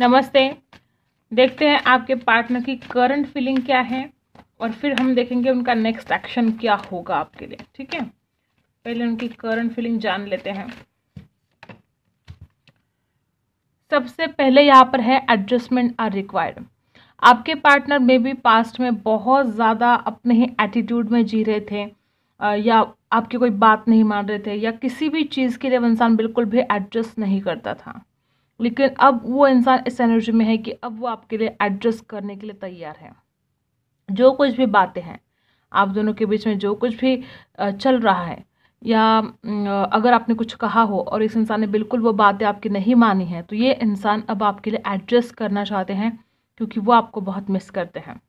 नमस्ते। देखते हैं आपके पार्टनर की करंट फीलिंग क्या है और फिर हम देखेंगे उनका नेक्स्ट एक्शन क्या होगा आपके लिए। ठीक है, पहले उनकी करंट फीलिंग जान लेते हैं। सबसे पहले यहाँ पर है एडजस्टमेंट आर रिक्वायर्ड। आपके पार्टनर में भी पास्ट में बहुत ज़्यादा अपने ही एटीट्यूड में जी रहे थे या आपकी कोई बात नहीं मान रहे थे या किसी भी चीज़ के लिए वो इंसान बिल्कुल भी एडजस्ट नहीं करता था, लेकिन अब वो इंसान इस एनर्जी में है कि अब वो आपके लिए एडजस्ट करने के लिए तैयार है। जो कुछ भी बातें हैं आप दोनों के बीच में, जो कुछ भी चल रहा है, या अगर आपने कुछ कहा हो और इस इंसान ने बिल्कुल वो बातें आपकी नहीं मानी हैं, तो ये इंसान अब आपके लिए एडजस्ट करना चाहते हैं क्योंकि वो आपको बहुत मिस करते हैं।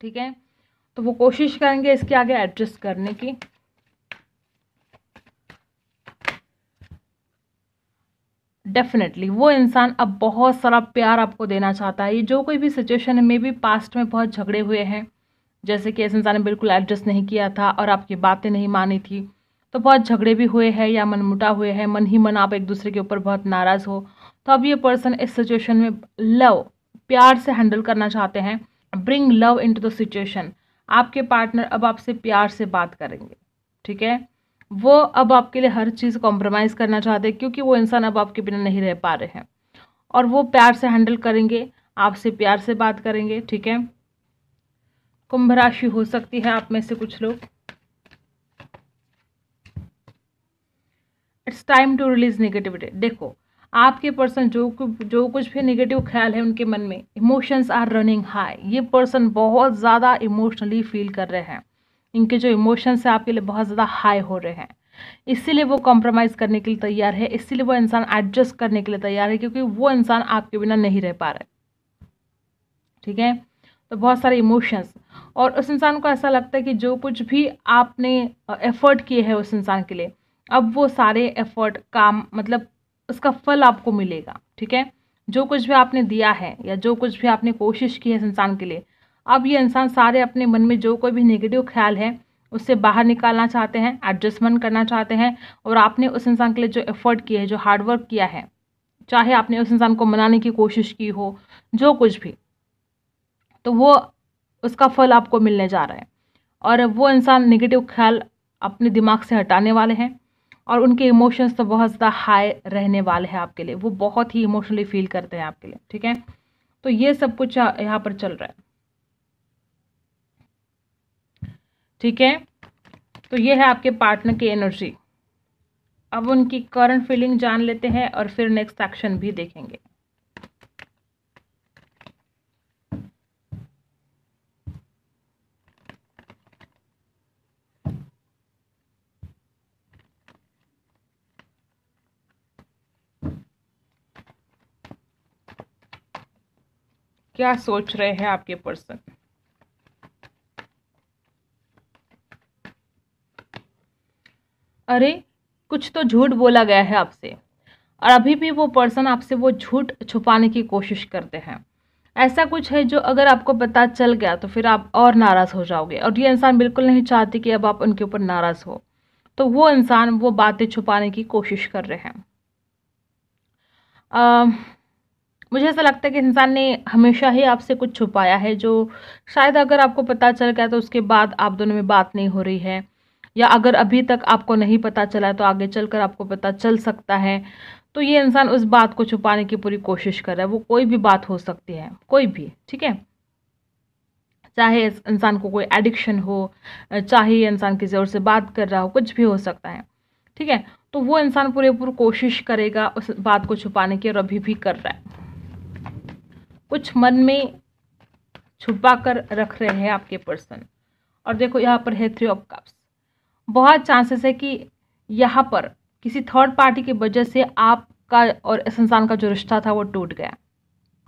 ठीक है, तो वो कोशिश करेंगे इसके आगे एडजस्ट करने की। डेफिनेटली वो इंसान अब बहुत सारा प्यार आपको देना चाहता है। ये जो कोई भी सिचुएशन है, मे बी पास्ट में बहुत झगड़े हुए हैं, जैसे कि इस इंसान ने बिल्कुल एडजस्ट नहीं किया था और आपकी बातें नहीं मानी थी, तो बहुत झगड़े भी हुए हैं या मनमुटाव हुए हैं, मन ही मन आप एक दूसरे के ऊपर बहुत नाराज़ हो। तो अब ये पर्सन इस सिचुएशन में लव, प्यार से हैंडल करना चाहते हैं। Bring love into the situation. आपके पार्टनर अब आपसे प्यार से बात करेंगे। ठीक है, वो अब आपके लिए हर चीज़ कॉम्प्रोमाइज़ करना चाहते हैं क्योंकि वो इंसान अब आपके बिना नहीं रह पा रहे हैं, और वो प्यार से हैंडल करेंगे, आपसे प्यार से बात करेंगे। ठीक है, कुंभ राशि हो सकती है आप में से कुछ लोग। It's time to release negativity. देखो आपके पर्सन जो कुछ भी नेगेटिव ख्याल है उनके मन में, इमोशंस आर रनिंग हाई। ये पर्सन बहुत ज़्यादा इमोशनली फील कर रहे हैं, इनके जो इमोशंस हैं आपके लिए बहुत ज़्यादा हाई हो रहे हैं, इसीलिए वो कॉम्प्रोमाइज़ करने के लिए तैयार है, इसीलिए वो इंसान एडजस्ट करने के लिए तैयार है क्योंकि वो इंसान आपके बिना नहीं रह पा रहे। ठीक है, तो बहुत सारे इमोशंस, और उस इंसान को ऐसा लगता है कि जो कुछ भी आपने एफ़र्ट किए हैं उस इंसान के लिए, अब वो सारे एफ़र्ट काम, मतलब उसका फल आपको मिलेगा। ठीक है, जो कुछ भी आपने दिया है या जो कुछ भी आपने कोशिश की है इस इंसान के लिए, अब ये इंसान सारे अपने मन में जो कोई भी नेगेटिव ख्याल है उससे बाहर निकालना चाहते हैं, एडजस्टमेंट करना चाहते हैं। और आपने उस इंसान के लिए जो एफ़र्ट किए हैं, जो हार्डवर्क किया है, चाहे आपने उस इंसान को मनाने की कोशिश की हो, जो कुछ भी, तो वो उसका फल आपको मिलने जा रहा है। और वो इंसान नेगेटिव ख्याल अपने दिमाग से हटाने वाले हैं और उनके इमोशंस तो बहुत ज़्यादा हाई रहने वाले हैं आपके लिए। वो बहुत ही इमोशनली फील करते हैं आपके लिए। ठीक है, तो ये सब कुछ यहाँ पर चल रहा है। ठीक है, तो ये है आपके पार्टनर की एनर्जी। अब उनकी करंट फीलिंग जान लेते हैं और फिर नेक्स्ट एक्शन भी देखेंगे। क्या सोच रहे हैं आपके पर्सन? अरे कुछ तो झूठ बोला गया है आपसे, और अभी भी वो पर्सन आपसे वो झूठ छुपाने की कोशिश करते हैं। ऐसा कुछ है जो अगर आपको पता चल गया तो फिर आप और नाराज़ हो जाओगे, और ये इंसान बिल्कुल नहीं चाहते कि अब आप उनके ऊपर नाराज़ हो। तो वो इंसान वो बातें छुपाने की कोशिश कर रहे हैं। मुझे ऐसा लगता है कि इंसान ने हमेशा ही आपसे कुछ छुपाया है, जो शायद अगर आपको पता चल गया तो उसके बाद आप दोनों में बात नहीं हो रही है, या अगर अभी तक आपको नहीं पता चला है तो आगे चलकर आपको पता चल सकता है। तो ये इंसान उस बात को छुपाने की पूरी कोशिश कर रहा है। वो कोई भी बात हो सकती है, कोई भी। ठीक है, चाहे इस इंसान को कोई एडिक्शन हो, चाहे ये इंसान किसी और से बात कर रहा हो, कुछ भी हो सकता है। ठीक है, तो वो इंसान पूरे पूरी कोशिश करेगा उस बात को छुपाने की, और अभी भी कर रहा है। कुछ मन में छुपा कर रख रहे हैं आपके पर्सन। और देखो यहाँ पर है 3 ऑफ कप्स। बहुत चांसेस है कि यहाँ पर किसी थर्ड पार्टी की वजह से आपका और इस इंसान का जो रिश्ता था वो टूट गया,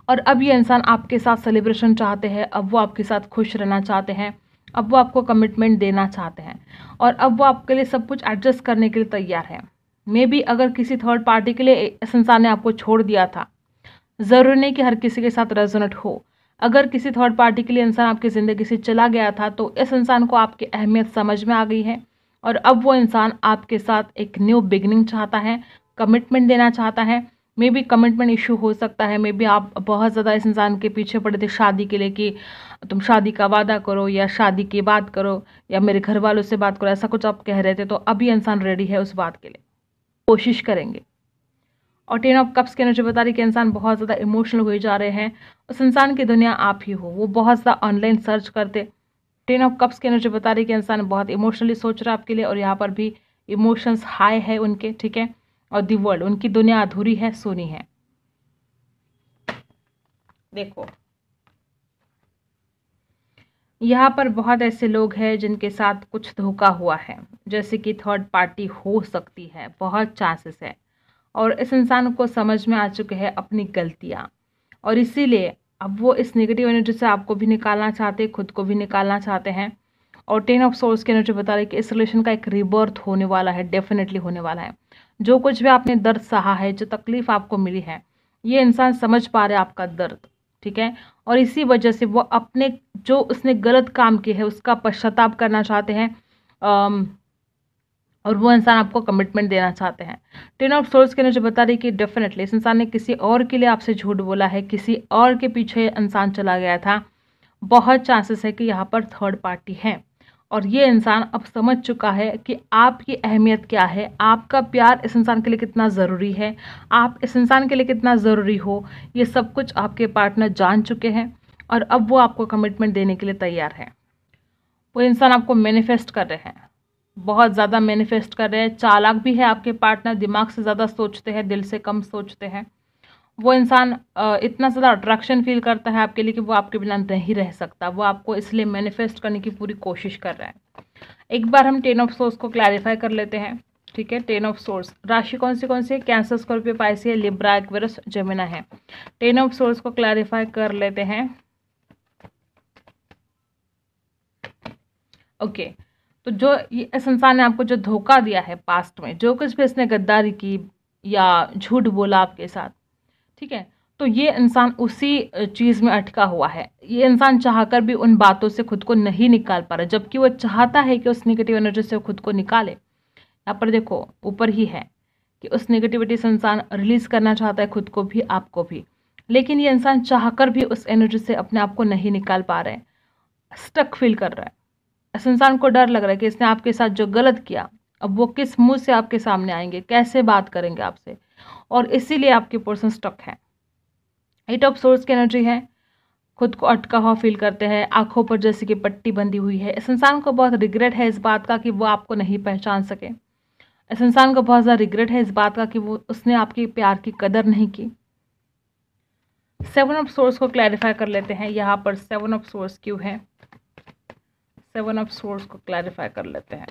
और अब ये इंसान आपके साथ सेलिब्रेशन चाहते हैं, अब वो आपके साथ खुश रहना चाहते हैं, अब वो आपको कमिटमेंट देना चाहते हैं, और अब वो आपके लिए सब कुछ एडजस्ट करने के लिए तैयार है। मे बी अगर किसी थर्ड पार्टी के लिए इस इंसान ने आपको छोड़ दिया था, ज़रूरी नहीं कि हर किसी के साथ रेजोनेट हो। अगर किसी थर्ड पार्टी के लिए इंसान आपकी ज़िंदगी से चला गया था, तो इस इंसान को आपकी अहमियत समझ में आ गई है, और अब वो इंसान आपके साथ एक न्यू बिगनिंग चाहता है, कमिटमेंट देना चाहता है, मे बी कमिटमेंट इशू हो सकता है, मे बी आप बहुत ज़्यादा इस इंसान के पीछे पड़े थे शादी के लिए कि तुम शादी का वादा करो या शादी की बात करो या मेरे घर वालों से बात करो, ऐसा कुछ आप कह रहे थे। तो अभी इंसान रेडी है उस बात के लिए, कोशिश करेंगे। और 10 ऑफ कप्स की एनर्जी बता रही कि इंसान बहुत ज़्यादा इमोशनल हुए जा रहे हैं, उस इंसान की दुनिया आप ही हो, वो बहुत ज़्यादा ऑनलाइन सर्च करते। 10 ऑफ कप्स की एनर्जी बता रही कि इंसान बहुत इमोशनली सोच रहा है आपके लिए, और यहाँ पर भी इमोशंस हाई है उनके, ठीक है। और दी वर्ल्ड, उनकी दुनिया अधूरी है, सोनी है। देखो यहाँ पर बहुत ऐसे लोग हैं जिनके साथ कुछ धोखा हुआ है, जैसे कि थर्ड पार्टी हो सकती है, बहुत चांसेस है। और इस इंसान को समझ में आ चुके हैं अपनी गलतियां, और इसीलिए अब वो इस नेगेटिव एनर्जी से आपको भी निकालना चाहते, खुद को भी निकालना चाहते हैं। और 10 ऑफ सोर्स की एनर्जी बता रही कि इस रिलेशन का एक रिबर्थ होने वाला है, डेफिनेटली होने वाला है। जो कुछ भी आपने दर्द सहा है, जो तकलीफ आपको मिली है, ये इंसान समझ पा रहे आपका दर्द, ठीक है। और इसी वजह से वो अपने जो उसने गलत काम किए है उसका पश्चाताप करना चाहते हैं, और वो इंसान आपको कमिटमेंट देना चाहते हैं। 10 ऑफ सोर्स की एनर्जी बता रही कि डेफिनेटली इस इंसान ने किसी और के लिए आपसे झूठ बोला है, किसी और के पीछे इंसान चला गया था। बहुत चांसेस है कि यहाँ पर थर्ड पार्टी है, और ये इंसान अब समझ चुका है कि आपकी अहमियत क्या है, आपका प्यार इस इंसान के लिए कितना ज़रूरी है, आप इस इंसान के लिए कितना ज़रूरी हो। ये सब कुछ आपके पार्टनर जान चुके हैं, और अब वो आपको कमिटमेंट देने के लिए तैयार है। वो इंसान आपको मैनिफेस्ट कर रहे हैं, बहुत ज़्यादा मैनिफेस्ट कर रहे हैं। चालाक भी है आपके पार्टनर, दिमाग से ज़्यादा सोचते हैं, दिल से कम सोचते हैं। वो इंसान इतना ज़्यादा अट्रैक्शन फील करता है आपके लिए कि वो आपके बिना नहीं रह सकता, वो आपको इसलिए मैनिफेस्ट करने की पूरी कोशिश कर रहा है। एक बार हम 10 ऑफ सोर्स को क्लैरिफाई कर लेते हैं, ठीक है। 10 ऑफ सोर्स राशि कौन सी है? कैंसर, स्कॉर्पियो, पाइसी है, लिब्रा, एक्वेरियस, जेमिना है। 10 ऑफ सोर्स को क्लैरिफाई कर लेते हैं। ओके, तो जो इस इंसान ने आपको जो धोखा दिया है पास्ट में, जो कुछ भी इसने गद्दारी की या झूठ बोला आपके साथ, ठीक है, तो ये इंसान उसी चीज़ में अटका हुआ है। ये इंसान चाहकर भी उन बातों से खुद को नहीं निकाल पा रहा, जबकि वो चाहता है कि उस नेगेटिव एनर्जी से खुद को निकाले। यहाँ पर देखो ऊपर ही है कि उस नेगेटिविटी से इंसान रिलीज़ करना चाहता है खुद को भी, आपको भी, लेकिन ये इंसान चाहकर भी उस एनर्जी से अपने आप को नहीं निकाल पा रहे, स्टक फील कर रहा है। इस इंसान को डर लग रहा है कि इसने आपके साथ जो गलत किया, अब वो किस मुँह से आपके सामने आएंगे, कैसे बात करेंगे आपसे, और इसीलिए आपके पर्सन स्टक है। 8 ऑफ सोर्स की एनर्जी है, खुद को अटका हुआ फील करते हैं, आंखों पर जैसे कि पट्टी बंधी हुई है। इस इंसान को बहुत रिग्रेट है इस बात का कि वो आपको नहीं पहचान सके। इस इंसान को बहुत ज़्यादा रिग्रेट है इस बात का कि वो उसने आपके प्यार की कदर नहीं की। 7 ऑफ सोर्स को क्लैरिफाई कर लेते हैं। यहाँ पर 7 ऑफ सोर्स क्यों है? 7 ऑफ सोर्स को क्लैरिफाई कर लेते हैं।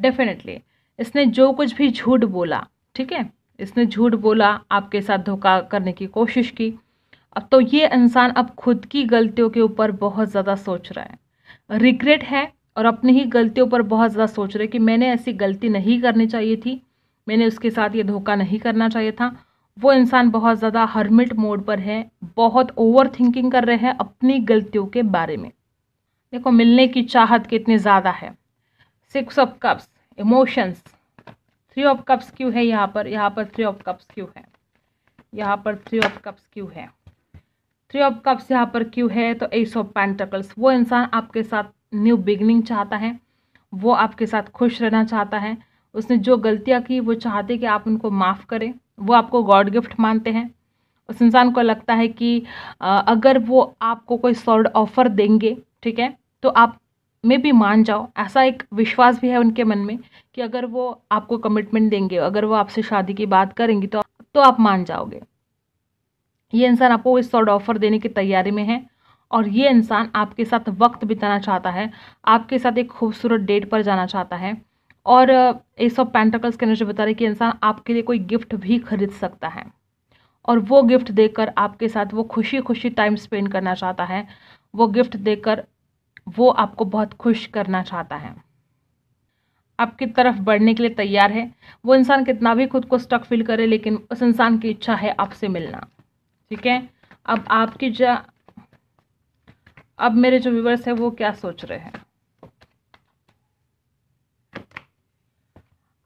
डेफिनेटली इसने जो कुछ भी झूठ बोला, ठीक है, इसने झूठ बोला, आपके साथ धोखा करने की कोशिश की। अब तो ये इंसान अब खुद की गलतियों के ऊपर बहुत ज़्यादा सोच रहा है, रिग्रेट है, और अपनी ही गलतियों पर बहुत ज़्यादा सोच रहे कि मैंने ऐसी गलती नहीं करनी चाहिए थी, मैंने उसके साथ ये धोखा नहीं करना चाहिए था। वो इंसान बहुत ज़्यादा हर्मिट मोड पर है, बहुत ओवर थिंकिंग कर रहे हैं अपनी गलतियों के बारे में। देखो मिलने की चाहत कितनी ज़्यादा है। 6 of cups emotions. 3 of cups क्यों है यहाँ पर? यहाँ पर 3 ऑफ कप्स क्यों है? यहाँ पर 3 ऑफ कप्स क्यों है? 3 ऑफ कप्स यहाँ पर क्यों है? तो 8 ऑफ पेंटाकल्स। वो इंसान आपके साथ न्यू बिगनिंग चाहता है, वो आपके साथ खुश रहना चाहता है। उसने जो गलतियाँ की वो चाहते कि आप उनको माफ़ करें, वो आपको गॉड गिफ्ट मानते हैं। उस इंसान को लगता है कि अगर वो आपको कोई सॉलिड ऑफर देंगे, ठीक है, तो आप में भी मान जाओ। ऐसा एक विश्वास भी है उनके मन में कि अगर वो आपको कमिटमेंट देंगे, अगर वो आपसे शादी की बात करेंगी तो आप मान जाओगे। ये इंसान आपको इस सॉर्ट ऑफर देने की तैयारी में है, और ये इंसान आपके साथ वक्त बिताना चाहता है, आपके साथ एक खूबसूरत डेट पर जाना चाहता है। और 8 ऑफ पेंटाकल्स के एनर्जी बता रही कि इंसान आपके लिए कोई गिफ्ट भी खरीद सकता है, और वो गिफ्ट देकर आपके साथ वो खुशी खुशी टाइम स्पेंड करना चाहता है, वो गिफ्ट देकर वो आपको बहुत खुश करना चाहता है, आपकी तरफ बढ़ने के लिए तैयार है। वो इंसान कितना भी खुद को स्टक फील करे, लेकिन उस इंसान की इच्छा है आपसे मिलना, ठीक है। अब आपकी अब मेरे जो व्यूअर्स हैं वो क्या सोच रहे हैं?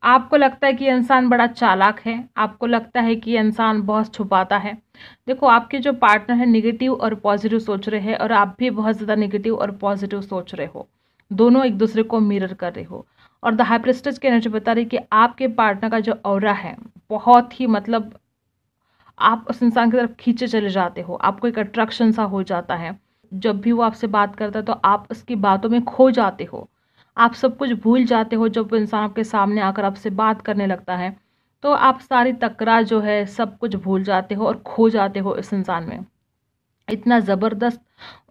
आपको लगता है कि इंसान बड़ा चालाक है, आपको लगता है कि इंसान बहुत छुपाता है। देखो, आपके जो पार्टनर है नेगेटिव और पॉजिटिव सोच रहे हैं और आप भी बहुत ज़्यादा नेगेटिव और पॉजिटिव सोच रहे हो, दोनों एक दूसरे को मिरर कर रहे हो। और द हाई प्रेस्टेज की एनर्जी बता रही है कि आपके पार्टनर का जो ऑरा है बहुत ही, मतलब आप उस इंसान की तरफ खींचे चले जाते हो, आपको एक अट्रैक्शन सा हो जाता है। जब भी वो आपसे बात करता है तो आप उसकी बातों में खो जाते हो, आप सब कुछ भूल जाते हो। जब इंसान आपके सामने आकर आपसे बात करने लगता है तो आप सारी तकरार जो है सब कुछ भूल जाते हो और खो जाते हो इस इंसान में। इतना ज़बरदस्त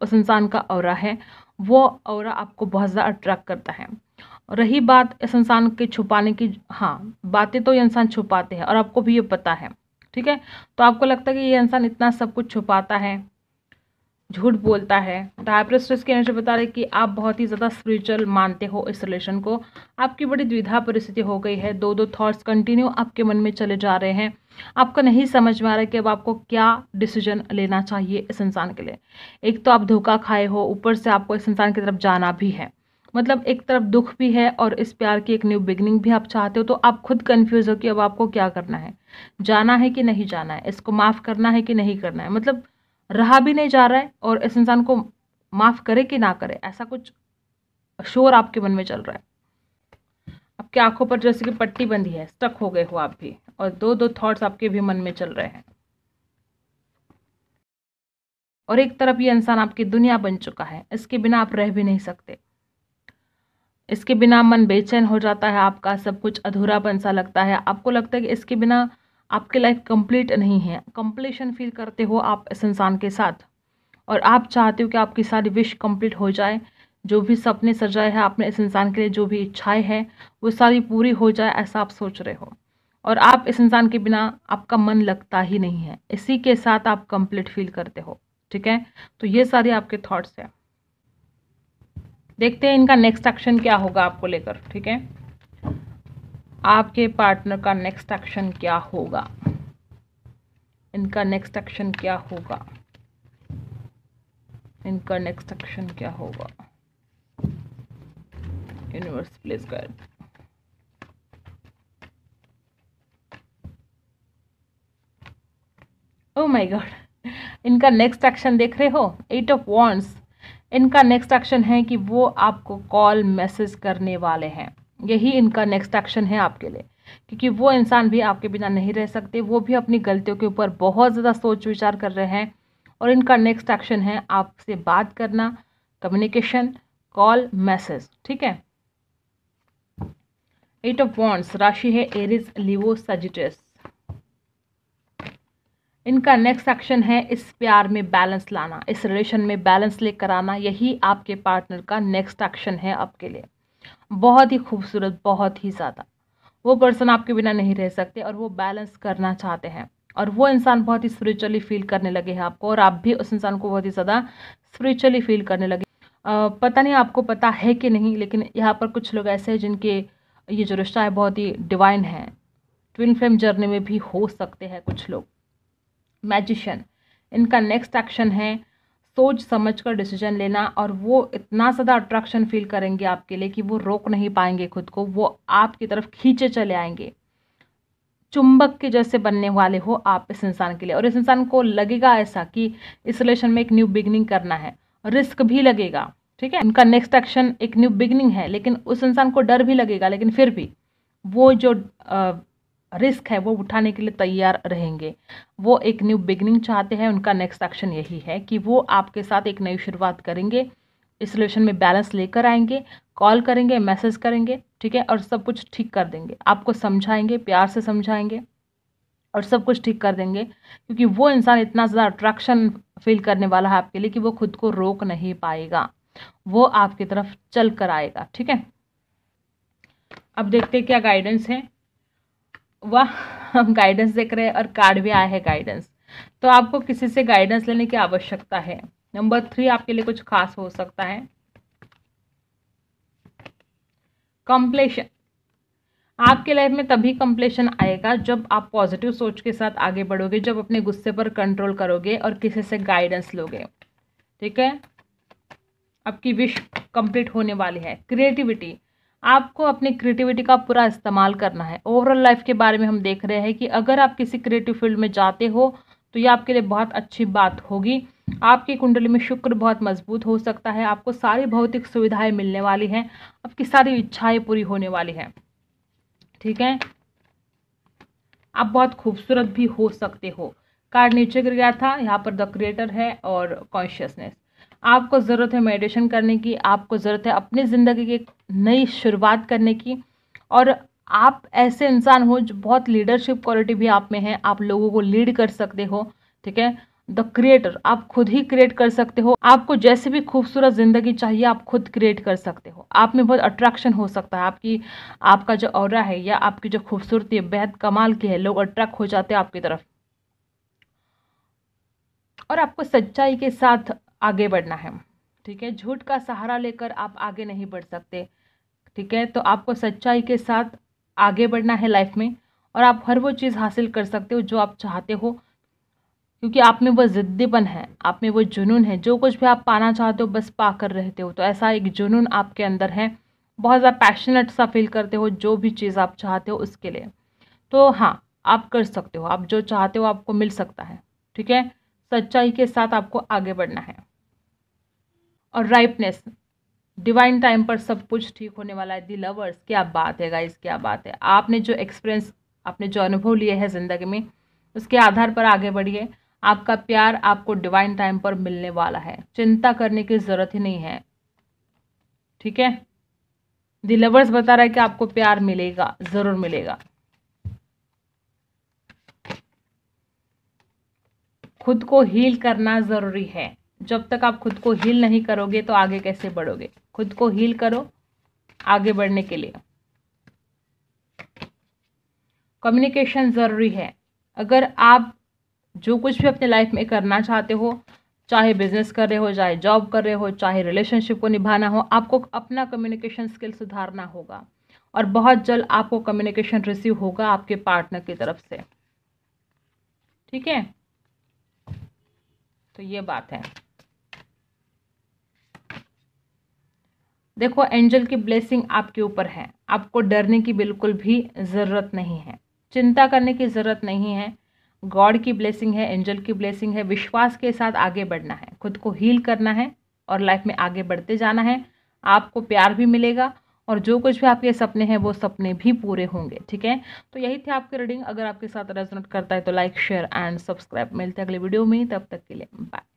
उस इंसान का ऑरा है, वो ऑरा आपको बहुत ज़्यादा अट्रैक्ट करता है। रही बात इस इंसान के छुपाने की, हाँ, बातें तो ये इंसान छुपाते हैं और आपको भी ये पता है, ठीक है। तो आपको लगता है कि ये इंसान इतना सब कुछ छुपाता है, झूठ बोलता है। द हाई प्रेस्टेज की एनर्जी बता रही है कि आप बहुत ही ज़्यादा स्पिरिचुअल मानते हो इस रिलेशन को। आपकी बड़ी द्विधा परिस्थिति हो गई है, दो दो थॉट्स कंटिन्यू आपके मन में चले जा रहे हैं। आपको नहीं समझ में आ रहा है कि अब आपको क्या डिसीजन लेना चाहिए इस इंसान के लिए। एक तो आप धोखा खाए हो, ऊपर से आपको इस इंसान की तरफ जाना भी है, मतलब एक तरफ दुख भी है और इस प्यार की एक न्यू बिगनिंग भी आप चाहते हो। तो आप खुद कन्फ्यूज़ हो कि अब आपको क्या करना है, जाना है कि नहीं जाना है, इसको माफ़ करना है कि नहीं करना है, मतलब रहा भी नहीं जा रहा है और इस इंसान को माफ़ करे कि ना करे, ऐसा कुछ शोर आपके मन में चल रहा है। आपकी आंखों पर जैसे कि पट्टी बंधी है, स्टक हो गए हो आप भी, और दो दो थॉट्स आपके भी मन में चल रहे हैं। और एक तरफ ये इंसान आपकी दुनिया बन चुका है, इसके बिना आप रह भी नहीं सकते, इसके बिना मन बेचैन हो जाता है आपका, सब कुछ अधूरापन सा लगता है। आपको लगता है कि इसके बिना आपकी लाइफ कंप्लीट नहीं है, कंप्लीशन फील करते हो आप इस इंसान के साथ। और आप चाहते हो कि आपकी सारी विश कंप्लीट हो जाए, जो भी सपने सजाए हैं आपने इस इंसान के लिए, जो भी इच्छाएं हैं वो सारी पूरी हो जाए, ऐसा आप सोच रहे हो। और आप इस इंसान के बिना आपका मन लगता ही नहीं है, इसी के साथ आप कंप्लीट फील करते हो, ठीक है। तो ये सारे आपके थॉट्स हैं। देखते हैं इनका नेक्स्ट एक्शन क्या होगा आपको लेकर, ठीक है। आपके पार्टनर का नेक्स्ट एक्शन क्या होगा, इनका नेक्स्ट एक्शन क्या होगा, इनका नेक्स्ट एक्शन क्या होगा। Universe please guide. Oh my God, इनका नेक्स्ट एक्शन देख रहे हो, 8 ऑफ वॉन्ड्स। इनका नेक्स्ट एक्शन है कि वो आपको कॉल मैसेज करने वाले हैं, यही इनका नेक्स्ट एक्शन है आपके लिए। क्योंकि वो इंसान भी आपके बिना नहीं रह सकते, वो भी अपनी गलतियों के ऊपर बहुत ज़्यादा सोच विचार कर रहे हैं। और इनका नेक्स्ट एक्शन है आपसे बात करना, कम्युनिकेशन, कॉल, मैसेज, ठीक है। 8 ऑफ वॉन्ड्स, राशि है एरीज, लियो, सजिटेरियस। इनका नेक्स्ट एक्शन है इस प्यार में बैलेंस लाना, इस रिलेशन में बैलेंस लेकर आना, यही आपके पार्टनर का नेक्स्ट एक्शन है आपके लिए। बहुत ही खूबसूरत, बहुत ही ज़्यादा वो पर्सन आपके बिना नहीं रह सकते और वो बैलेंस करना चाहते हैं। और वो इंसान बहुत ही स्पिरिचुअली फील करने लगे हैं आपको, और आप भी उस इंसान को बहुत ही ज़्यादा स्पिरिचुअली फील करने लगे। पता नहीं आपको पता है कि नहीं, लेकिन यहाँ पर कुछ लोग ऐसे हैं जिनके ये जो रिश्ता है बहुत ही डिवाइन है। ट्विन फ्लेम जर्नी में भी हो सकते हैं कुछ लोग। मैजिशियन, इनका नेक्स्ट एक्शन है सोच समझ कर डिसीजन लेना, और वो इतना ज़्यादा अट्रैक्शन फील करेंगे आपके लिए कि वो रोक नहीं पाएंगे खुद को, वो आपकी तरफ खींचे चले आएंगे। चुंबक के जैसे बनने वाले हो आप इस इंसान के लिए, और इस इंसान को लगेगा ऐसा कि इस रिलेशन में एक न्यू बिगनिंग करना है, रिस्क भी लगेगा, ठीक है। उनका नेक्स्ट एक्शन एक न्यू बिगनिंग है, लेकिन उस इंसान को डर भी लगेगा, लेकिन फिर भी वो जो रिस्क है वो उठाने के लिए तैयार रहेंगे। वो एक न्यू बिगनिंग चाहते हैं, उनका नेक्स्ट एक्शन यही है कि वो आपके साथ एक नई शुरुआत करेंगे, इस रिलेशन में बैलेंस लेकर आएंगे, कॉल करेंगे, मैसेज करेंगे, ठीक है। और सब कुछ ठीक कर देंगे, आपको समझाएंगे, प्यार से समझाएंगे और सब कुछ ठीक कर देंगे। क्योंकि वो इंसान इतना ज़्यादा अट्रैक्शन फील करने वाला है आपके लिए कि वो खुद को रोक नहीं पाएगा, वो आपकी तरफ चल कर आएगा, ठीक है। अब देखते क्या गाइडेंस है। वाह, हम गाइडेंस देख रहे हैं और कार्ड भी आया है गाइडेंस, तो आपको किसी से गाइडेंस लेने की आवश्यकता है। नंबर 3 आपके लिए कुछ खास हो सकता है। कंप्लीशन, आपके लाइफ में तभी कंप्लीशन आएगा जब आप पॉजिटिव सोच के साथ आगे बढ़ोगे, जब अपने गुस्से पर कंट्रोल करोगे और किसी से गाइडेंस लोगे, ठीक है। आपकी विश कंप्लीट होने वाली है। क्रिएटिविटी, आपको अपनी क्रिएटिविटी का पूरा इस्तेमाल करना है। ओवरऑल लाइफ के बारे में हम देख रहे हैं कि अगर आप किसी क्रिएटिव फील्ड में जाते हो तो ये आपके लिए बहुत अच्छी बात होगी। आपकी कुंडली में शुक्र बहुत मजबूत हो सकता है, आपको सारी भौतिक सुविधाएं मिलने वाली हैं, आपकी सारी इच्छाएं पूरी होने वाली हैं। ठीक है, आप बहुत खूबसूरत भी हो सकते हो। कार्ड नीचे गिर गया था, यहाँ पर द क्रिएटर है और कॉन्शियसनेस। आपको ज़रूरत है मेडिटेशन करने की, आपको ज़रूरत है अपनी ज़िंदगी की एक नई शुरुआत करने की, और आप ऐसे इंसान हो जो बहुत लीडरशिप क्वालिटी भी आप में है, आप लोगों को लीड कर सकते हो। ठीक है, द क्रिएटर, आप खुद ही क्रिएट कर सकते हो। आपको जैसे भी खूबसूरत ज़िंदगी चाहिए आप खुद क्रिएट कर सकते हो। आप में बहुत अट्रैक्शन हो सकता है, आपका जो ऑरा है या आपकी जो खूबसूरती है बेहद कमाल की है, लोग अट्रैक्ट हो जाते हैं आपकी तरफ। और आपको सच्चाई के साथ आगे बढ़ना है। ठीक है, झूठ का सहारा लेकर आप आगे नहीं बढ़ सकते। ठीक है, तो आपको सच्चाई के साथ आगे बढ़ना है लाइफ में, और आप हर वो चीज़ हासिल कर सकते हो जो आप चाहते हो, क्योंकि आप में वो ज़िद्दीपन है, आप में वो जुनून है। जो कुछ भी आप पाना चाहते हो बस पा कर रहते हो, तो ऐसा एक जुनून आपके अंदर है। बहुत ज़्यादा पैशनेट सा फील करते हो जो भी चीज़ आप चाहते हो उसके लिए। तो हाँ, आप कर सकते हो, आप जो चाहते हो आपको मिल सकता है। ठीक है, सच्चाई के साथ आपको आगे बढ़ना है। और राइपनेस, डिवाइन टाइम पर सब कुछ ठीक होने वाला है। दी लवर्स, क्या बात है गाइस, क्या बात है। आपने जो एक्सपीरियंस, आपने जो अनुभव लिए हैं ज़िंदगी में, उसके आधार पर आगे बढ़िए। आपका प्यार आपको डिवाइन टाइम पर मिलने वाला है, चिंता करने की ज़रूरत ही नहीं है। ठीक है, दी लवर्स बता रहा है कि आपको प्यार मिलेगा, ज़रूर मिलेगा। खुद को हील करना ज़रूरी है। जब तक आप खुद को हील नहीं करोगे तो आगे कैसे बढ़ोगे। खुद को हील करो आगे बढ़ने के लिए। कम्युनिकेशन ज़रूरी है। अगर आप जो कुछ भी अपने लाइफ में करना चाहते हो, चाहे बिजनेस कर रहे हो, चाहे जॉब कर रहे हो, चाहे रिलेशनशिप को निभाना हो, आपको अपना कम्युनिकेशन स्किल सुधारना होगा। और बहुत जल्द आपको कम्युनिकेशन रिसीव होगा आपके पार्टनर की तरफ से। ठीक है, तो ये बात है। देखो, एंजल की ब्लेसिंग आपके ऊपर है। आपको डरने की बिल्कुल भी ज़रूरत नहीं है, चिंता करने की ज़रूरत नहीं है। गॉड की ब्लेसिंग है, एंजल की ब्लेसिंग है। विश्वास के साथ आगे बढ़ना है, खुद को हील करना है और लाइफ में आगे बढ़ते जाना है। आपको प्यार भी मिलेगा और जो कुछ भी आपके सपने हैं वो सपने भी पूरे होंगे। ठीक है, तो यही थी आपकी रीडिंग। अगर आपके साथ रेजोनेट करता है तो लाइक, शेयर एंड सब्सक्राइब। मिलते हैं अगले वीडियो में, तब तक के लिए बाय।